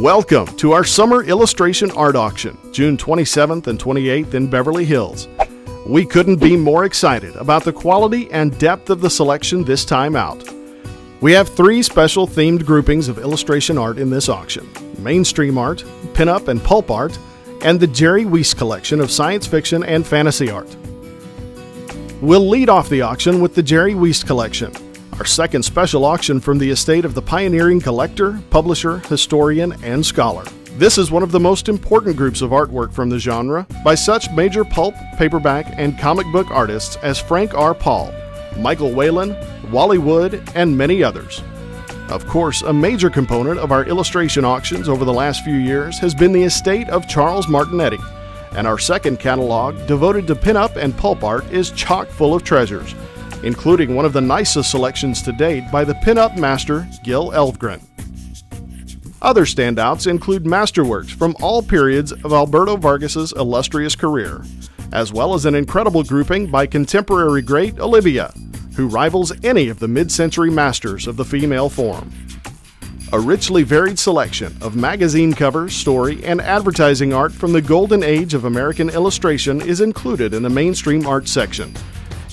Welcome to our Summer Illustration Art Auction, June 27th and 28th in Beverly Hills. We couldn't be more excited about the quality and depth of the selection this time out. We have three special themed groupings of illustration art in this auction: mainstream art, pinup and pulp art, and the Jerry Weist collection of science fiction and fantasy art. We'll lead off the auction with the Jerry Weist collection, our second special auction from the estate of the pioneering collector, publisher, historian, and scholar. This is one of the most important groups of artwork from the genre by such major pulp, paperback, and comic book artists as Frank R. Paul, Michael Whelan, Wally Wood, and many others. Of course, a major component of our illustration auctions over the last few years has been the estate of Charles Martignette, and our second catalog devoted to pinup and pulp art is chock full of treasures, including one of the nicest selections to date by the pinup master Gil Elvgren. Other standouts include masterworks from all periods of Alberto Vargas's illustrious career, as well as an incredible grouping by contemporary great Olivia, who rivals any of the mid-century masters of the female form. A richly varied selection of magazine cover, story, and advertising art from the golden age of American illustration is included in the mainstream art section,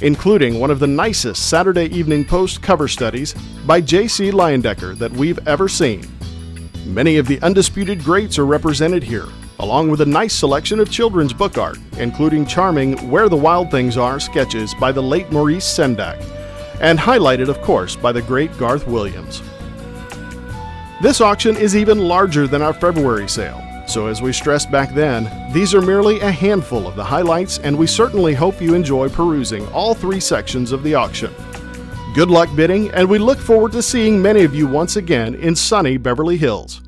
including one of the nicest Saturday Evening Post cover studies by J.C. Leyendecker that we've ever seen. Many of the undisputed greats are represented here, along with a nice selection of children's book art, including charming Where the Wild Things Are sketches by the late Maurice Sendak, and highlighted, of course, by the great Garth Williams. This auction is even larger than our February sale, so as we stressed back then, these are merely a handful of the highlights, and we certainly hope you enjoy perusing all three sections of the auction. Good luck bidding, and we look forward to seeing many of you once again in sunny Beverly Hills.